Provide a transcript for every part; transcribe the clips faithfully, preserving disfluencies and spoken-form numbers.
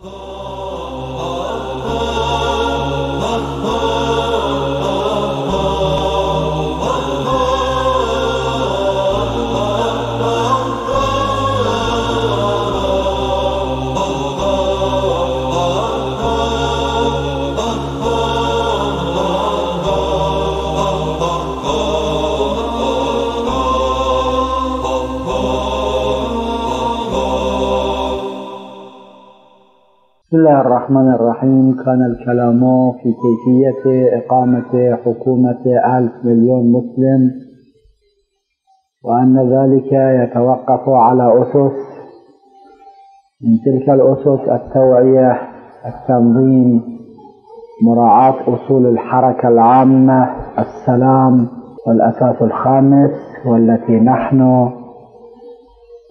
بسم الله الرحمن الرحيم. كان الكلام في كيفية إقامة حكومة ألف مليون مسلم، وأن ذلك يتوقف على أسس، من تلك الأسس التوعية، التنظيم، مراعاة أصول الحركة العامة، السلام، والأساس الخامس والتي نحن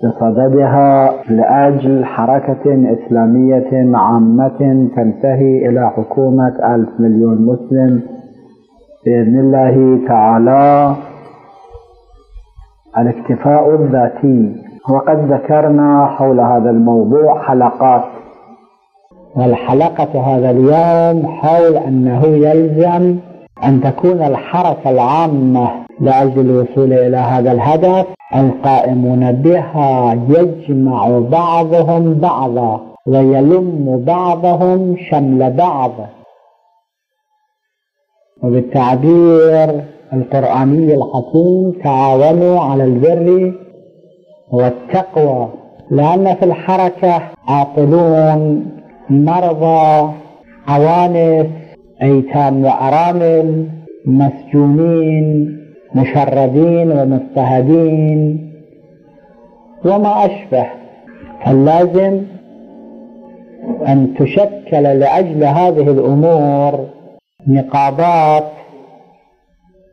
بصددها لأجل حركة إسلامية عامة تنتهي إلى حكومة ألف مليون مسلم بإذن الله تعالى. الاكتفاء الذاتي، وقد ذكرنا حول هذا الموضوع حلقات، والحلقة هذا اليوم حول أنه يلزم أن تكون الحركة العامة لأجل الوصول إلى هذا الهدف القائمون بها يجمع بعضهم بعضا ويلم بعضهم شمل بعض، وبالتعبير القرآني الحكيم تعاونوا على البر والتقوى، لأن في الحركة عاطلون، مرضى، عوانس، أيتام وأرامل، مسجونين، مشردين ومضطهدين وما أشبه، فلازم أن تشكل لأجل هذه الأمور نقابات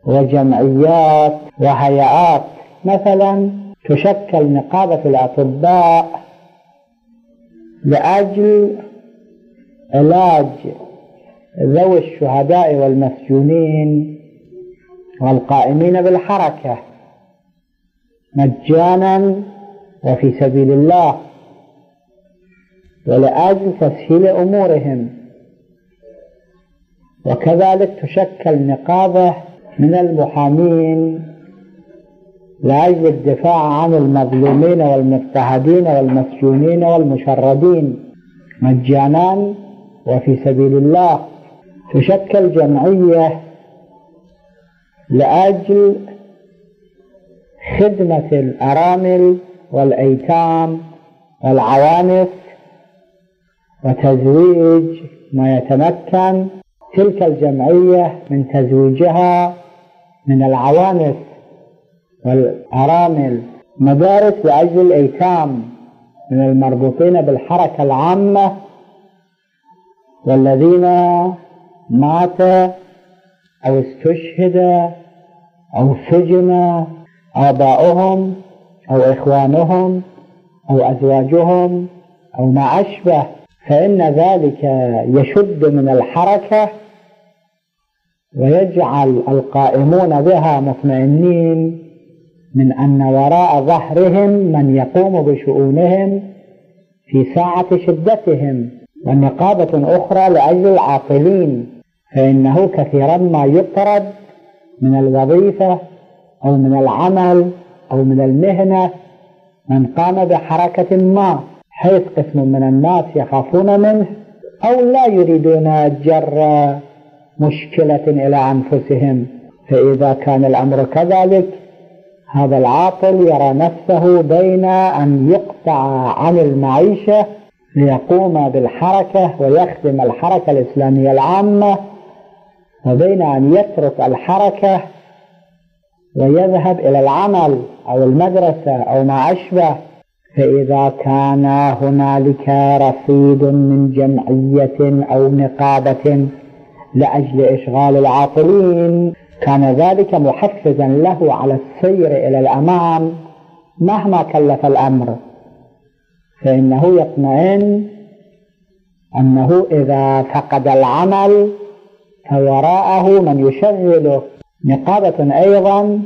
وجمعيات وهيئات. مثلا تشكل نقابة الأطباء لأجل علاج ذوي الشهداء والمسجونين والقائمين بالحركة مجانا وفي سبيل الله، ولأجل تسهيل أمورهم. وكذلك تشكل نقابة من المحامين لأجل الدفاع عن المظلومين والمضطهدين والمسجونين والمشردين مجانا وفي سبيل الله. تشكل جمعية لأجل خدمة الأرامل والأيتام والعوانس وتزويج ما يتمكن تلك الجمعية من تزويجها من العوانس والأرامل. مدارس لأجل الأيتام من المربوطين بالحركة العامة والذين ماتوا أو استشهد أو سجن آباؤهم أو إخوانهم أو أزواجهم أو ما أشبه، فإن ذلك يشد من الحركة ويجعل القائمون بها مطمئنين من أن وراء ظهرهم من يقوم بشؤونهم في ساعة شدتهم. ونقابة أخرى لأجل العاطلين، فإنه كثيرا ما يطرد من الوظيفة أو من العمل أو من المهنة من قام بحركة ما، حيث قسم من الناس يخافون منه أو لا يريدون جر مشكلة إلى أنفسهم. فإذا كان الأمر كذلك، هذا العاطل يرى نفسه بين أن يقطع عن المعيشة ليقوم بالحركة ويخدم الحركة الإسلامية العامة، وبين أن يترك الحركة ويذهب إلى العمل أو المدرسة أو ما أشبه. فإذا كان هنالك رصيد من جمعية أو نقابة لأجل إشغال العاطلين، كان ذلك محفزا له على السير إلى الأمام مهما كلف الأمر، فإنه يطمئن أنه إذا فقد العمل فوراءه من يشغله. نقابة أيضا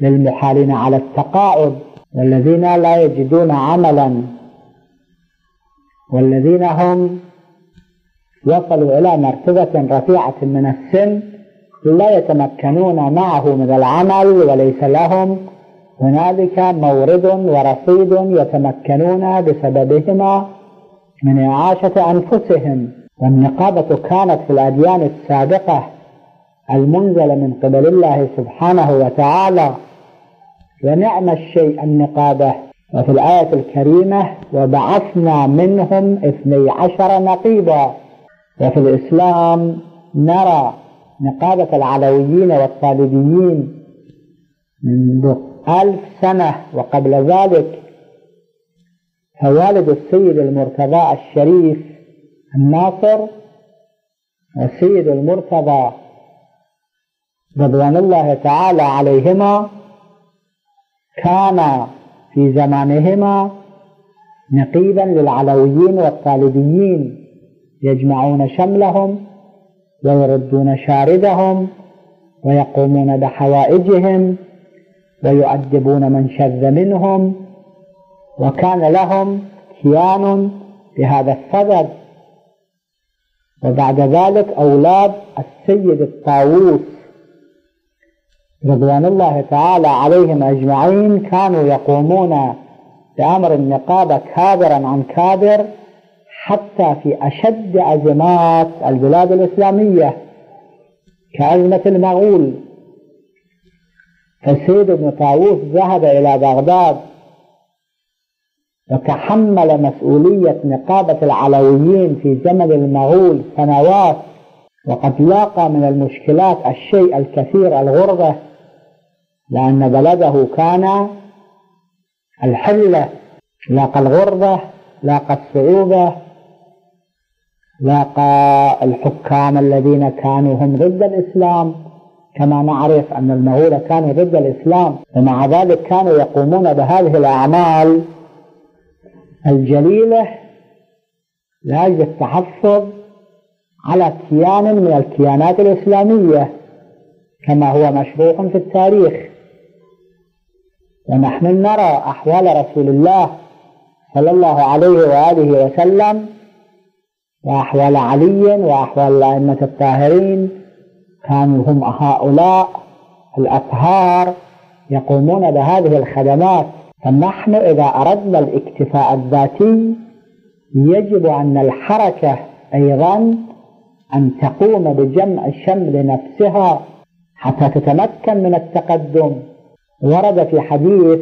للمحالين على التقاعد والذين لا يجدون عملا والذين هم وصلوا إلى مرتبة رفيعة من السن لا يتمكنون معه من العمل وليس لهم هنالك مورد ورصيد يتمكنون بسببهما من إعاشة أنفسهم. والنقابة كانت في الأديان السابقة المنزلة من قبل الله سبحانه وتعالى، ونعم الشيء النقابة. وفي الآية الكريمة وبعثنا منهم اثني عشر نقيبا. وفي الإسلام نرى نقابة العلويين والصليبيين منذ ألف سنة وقبل ذلك، فوالد السيد المرتضى الشريف الناصر والسيد المرتضى رضوان الله تعالى عليهما كان في زمانهما نقيبا للعلويين والطالبيين، يجمعون شملهم ويردون شاردهم ويقومون بحوائجهم ويؤدبون من شذ منهم، وكان لهم كيان بهذا الصدد. وبعد ذلك أولاد السيد الطاووس رضوان الله تعالى عليهم أجمعين كانوا يقومون بأمر النقابة كابرا عن كابر حتى في أشد أزمات البلاد الإسلامية كأزمة المغول. فالسيد ابن طاووس ذهب إلى بغداد وتحمل مسؤولية نقابة العلويين في زمن المغول سنوات، وقد لاقى من المشكلات الشيء الكثير، الغربة، لأن بلده كان الحلة، لاقى الغربة، لاقى الصعوبة، لاقى الحكام الذين كانوا هم ضد الإسلام. كما نعرف أن المغول كانوا ضد الإسلام، ومع ذلك كانوا يقومون بهذه الأعمال الجليلة لأجل التحفظ على كيان من الكيانات الإسلامية كما هو مشروح في التاريخ. ونحن نرى أحوال رسول الله صلى الله عليه وآله وسلم وأحوال علي وأحوال الأئمة الطاهرين، كانوا هم هؤلاء الأطهار يقومون بهذه الخدمات. فنحن إذا أردنا الاكتفاء الذاتي يجب أن الحركة أيضا أن تقوم بجمع الشمل نفسها حتى تتمكن من التقدم. ورد في حديث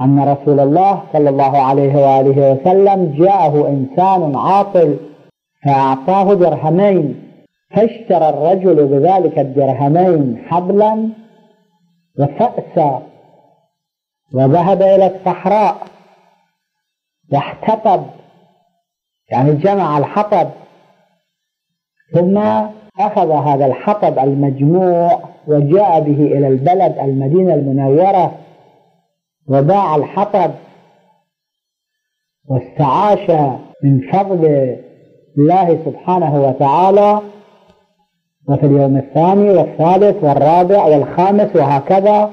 أن رسول الله صلى الله عليه وآله وسلم جاءه إنسان عاطل فأعطاه درهمين، فاشترى الرجل بذلك الدرهمين حبلا وفأسا وذهب إلى الصحراء واحتطب، يعني جمع الحطب، ثم أخذ هذا الحطب المجموع وجاء به إلى البلد المدينة المنورة وباع الحطب واستعاش من فضل الله سبحانه وتعالى. وفي اليوم الثاني والثالث والرابع والخامس وهكذا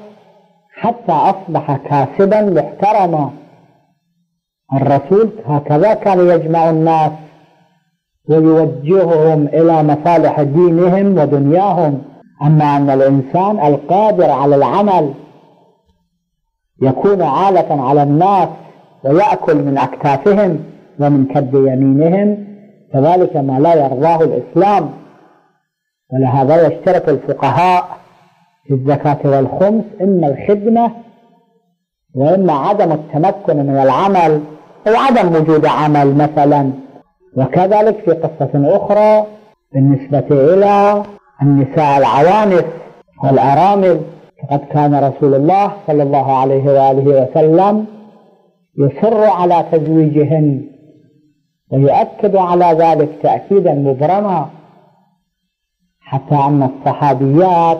حتى أصبح كاسبا محترما. الرسول هكذا كان يجمع الناس ويوجههم إلى مصالح دينهم ودنياهم. أما أن الإنسان القادر على العمل يكون عالة على الناس ويأكل من أكتافهم ومن كد يمينهم، فذلك ما لا يرضاه الإسلام. ولهذا يشترط الفقهاء في الزكاة والخمس إما الخدمة وإما عدم التمكن من العمل أو عدم وجود عمل مثلا. وكذلك في قصة أخرى بالنسبة إلى النساء العوانس والأرامل، فقد كان رسول الله صلى الله عليه وآله وسلم يصر على تزويجهن ويؤكد على ذلك تأكيدا مبرما، حتى أن الصحابيات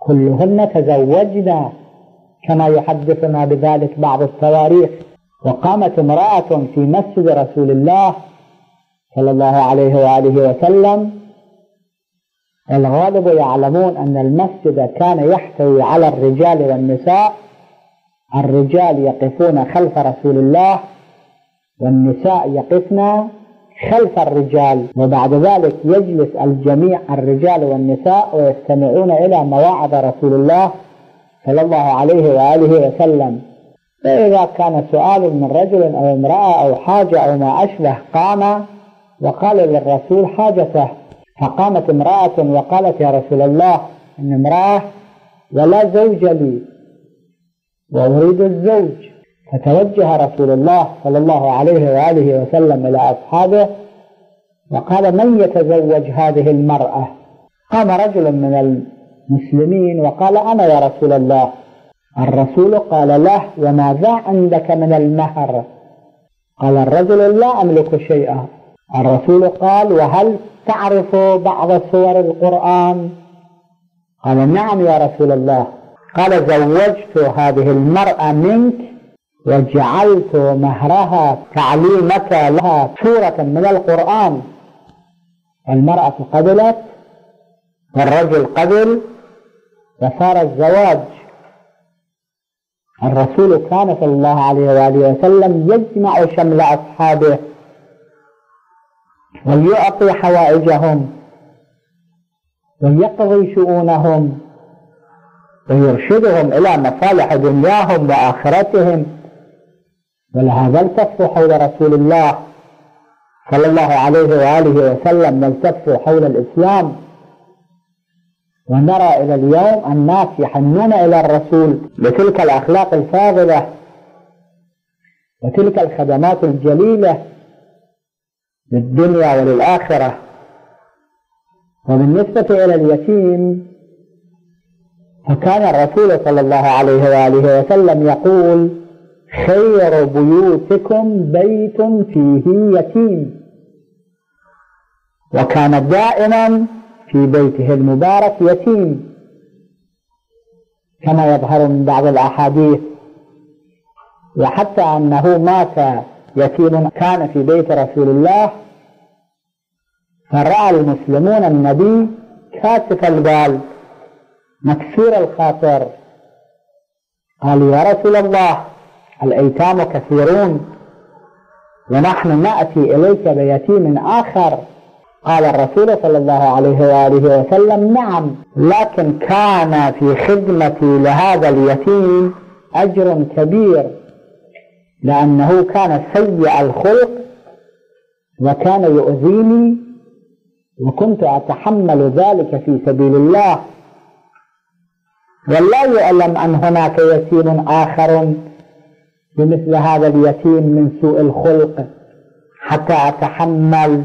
كلهن تزوجنا كما يحدثنا بذلك بعض التواريخ. وقامت امرأة في مسجد رسول الله صلى الله عليه وآله وسلم. الغالب يعلمون أن المسجد كان يحتوي على الرجال والنساء، الرجال يقفون خلف رسول الله والنساء يقفن خلف الرجال، وبعد ذلك يجلس الجميع الرجال والنساء ويستمعون إلى مواعظ رسول الله صلى الله عليه وآله وسلم. فإذا كان سؤال من رجل أو امرأة أو حاجة أو ما أشبه قام وقال للرسول حاجته، فقامت امرأة وقالت يا رسول الله إن امرأة ولا زوج لي وأريد الزوج، فتوجه رسول الله صلى الله عليه وآله وسلم إلى أصحابه وقال من يتزوج هذه المرأة؟ قام رجل من المسلمين وقال أنا يا رسول الله. الرسول قال له وماذا عندك من المهر؟ قال الرجل لا أملك شيئا. الرسول قال وهل تعرف بعض سور القرآن؟ قال نعم يا رسول الله. قال زوجت هذه المرأة منك وجعلت مهرها تعليمك لها سورة من القرآن. المرأة قبلت والرجل قبل وصار الزواج. الرسول كان صلى الله عليه وآله وسلم يجمع شمل أصحابه ويعطي حوائجهم ويقضي شؤونهم ويرشدهم إلى مصالح دنياهم وآخرتهم، ولهذا التفوا حول رسول الله صلى الله عليه وآله وسلم والتفوا حول الإسلام. ونرى إلى اليوم الناس يحنون إلى الرسول بتلك الأخلاق الفاضلة وتلك الخدمات الجليلة للدنيا وللآخرة. وبالنسبة إلى اليتيم فكان الرسول صلى الله عليه وآله وسلم يقول خير بيوتكم بيت فيه يتيم، وكان دائما في بيته المبارك يتيم كما يظهر من بعض الأحاديث، وحتى أنه مات يتيم كان في بيت رسول الله، فرأى المسلمون النبي كاسف البال مكسور الخاطر، قالوا يا رسول الله الأيتام كثيرون ونحن نأتي إليك بيتيم آخر. قال الرسول صلى الله عليه وآله وسلم نعم، لكن كان في خدمتي لهذا اليتيم أجر كبير، لأنه كان سيء الخلق وكان يؤذيني وكنت أتحمل ذلك في سبيل الله، ولا يعلم أن هناك يتيم آخر بمثل هذا اليتيم من سوء الخلق حتى أتحمل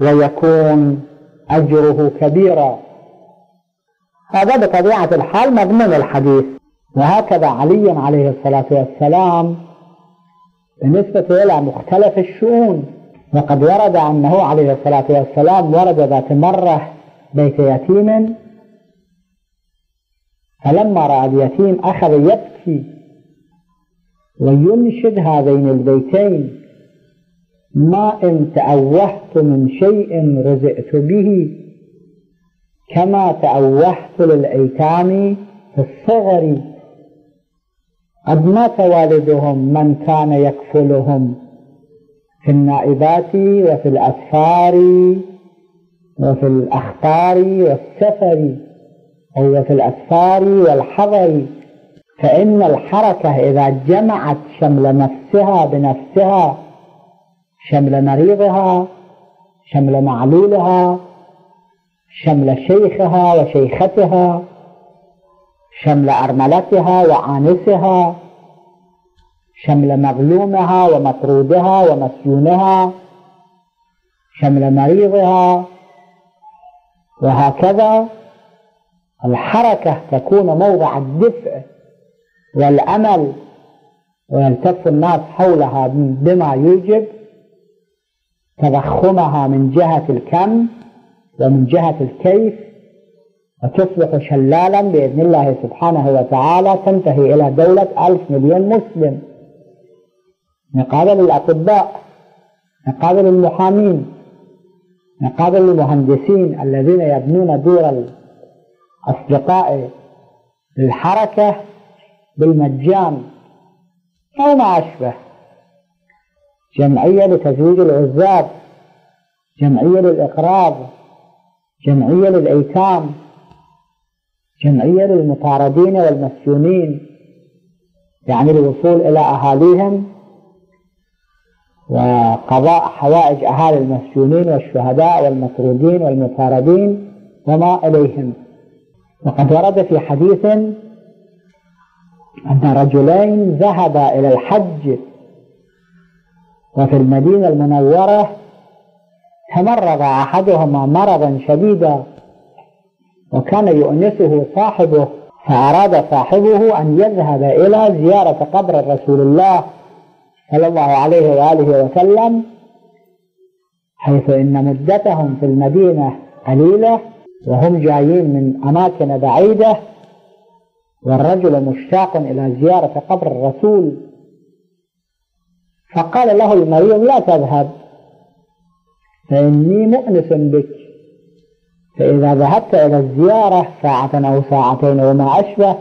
ويكون أجره كبيرا. هذا بطبيعة الحال مضمون الحديث. وهكذا علي عليه الصلاة والسلام بالنسبة إلى مختلف الشؤون، وقد ورد أنه عليه الصلاة والسلام ورد ذات مرة بيت يتيم، فلما رأى اليتيم أخذ يبكي وينشد هذين البيتين ما إن تأوهت من شيء رزقت به كما تأوهت للأيتام في الصغر، قد مات والدهم من كان يكفلهم في النائبات وفي الأسفار وفي الأخطار والسفر أو في الأسفار والحضر، فإن الحركة إذا جمعت شمل نفسها بنفسها، شمل مريضها، شمل معلولها، شمل شيخها وشيختها، شمل أرملتها وعانسها، شمل مظلومها ومطرودها ومسجونها، شمل مريضها، وهكذا الحركة تكون موضع الدفء والأمل، ويلتف الناس حولها بما يوجب تضخمها من جهة الكم ومن جهة الكيف، وتصبح شلالا بإذن الله سبحانه وتعالى تنتهي إلى دولة ألف مليون مسلم، نقابل الأطباء، نقابل المحامين، نقابل المهندسين الذين يبنون دور الأصدقاء للحركة بالمجان أو ما أشبه. جمعية لتزويج العزاب، جمعية للإقراض، جمعية للأيتام، جمعية للمطاردين والمسجونين، يعني الوصول إلى أهاليهم وقضاء حوائج أهالي المسجونين والشهداء والمطرودين والمطاردين وما إليهم. وقد ورد في حديث أن رجلين ذهبا إلى الحج وفي المدينة المنورة تمرض أحدهما مرضا شديدا وكان يؤنسه صاحبه، فأراد صاحبه أن يذهب إلى زيارة قبر رسول الله صلى الله عليه وآله وسلم، حيث إن مدتهم في المدينة قليلة وهم جايين من أماكن بعيدة، والرجل مشتاق إلى زيارة قبر الرسول. فقال له المريض: لا تذهب فإني مؤنس بك، فإذا ذهبت إلى الزيارة ساعة أو ساعتين وما أشبه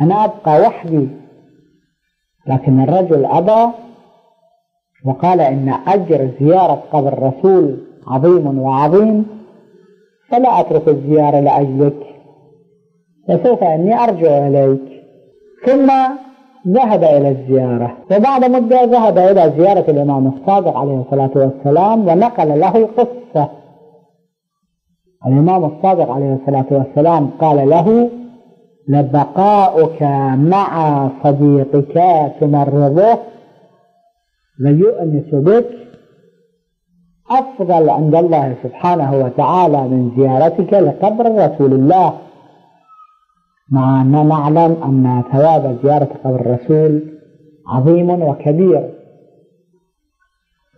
أنا أبقى وحدي. لكن الرجل أبى وقال إن أجر زيارة قبر الرسول عظيم وعظيم، فلا أترك الزيارة لأجلك، فسوف أني أرجع إليك. ثم ذهب إلى الزيارة، وبعد مدة ذهب إلى زيارة الإمام الصادق عليه الصلاة والسلام ونقل له قصة. الإمام الصادق عليه الصلاة والسلام قال له: لبقاؤك مع صديقك تمرضه ويؤنس بك أفضل عند الله سبحانه وتعالى من زيارتك لقبر رسول الله، مع أننا نعلم أن ثواب زيارة قبر الرسول عظيم وكبير.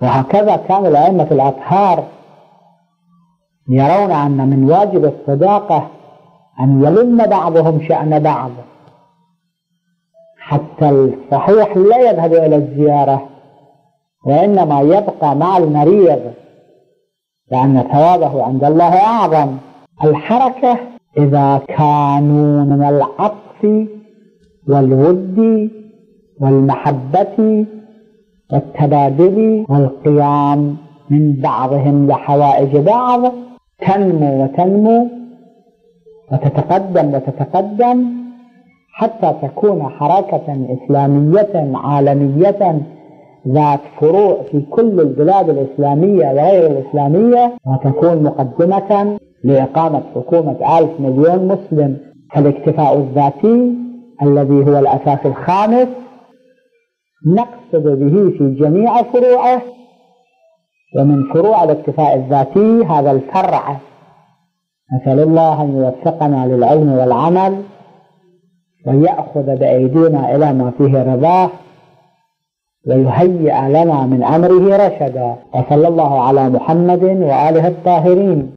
وهكذا كان الأئمة الأطهار يرون أن من واجب الصداقة أن يلم بعضهم شأن بعض، حتى الصحيح لا يذهب إلى الزيارة وإنما يبقى مع المريض، لأن ثوابه عند الله أعظم. الحركة إذا كانوا من العطف والود والمحبة والتبادل والقيام من بعضهم لحوائج بعض تنمو وتنمو وتتقدم وتتقدم حتى تكون حركة إسلامية عالمية ذات فروع في كل البلاد الإسلامية وغير الإسلامية، وتكون مقدمة لإقامة حكومة ألف مليون مسلم. الاكتفاء الذاتي الذي هو الأساس الخامس نقصد به في جميع فروعه، ومن فروع الاكتفاء الذاتي هذا الفرع. نسأل الله أن يوفقنا للعلم والعمل ويأخذ بأيدينا إلى ما فيه رضاه ويهيئ لنا من أمره رشدا. وصلى الله على محمد وآله الطاهرين.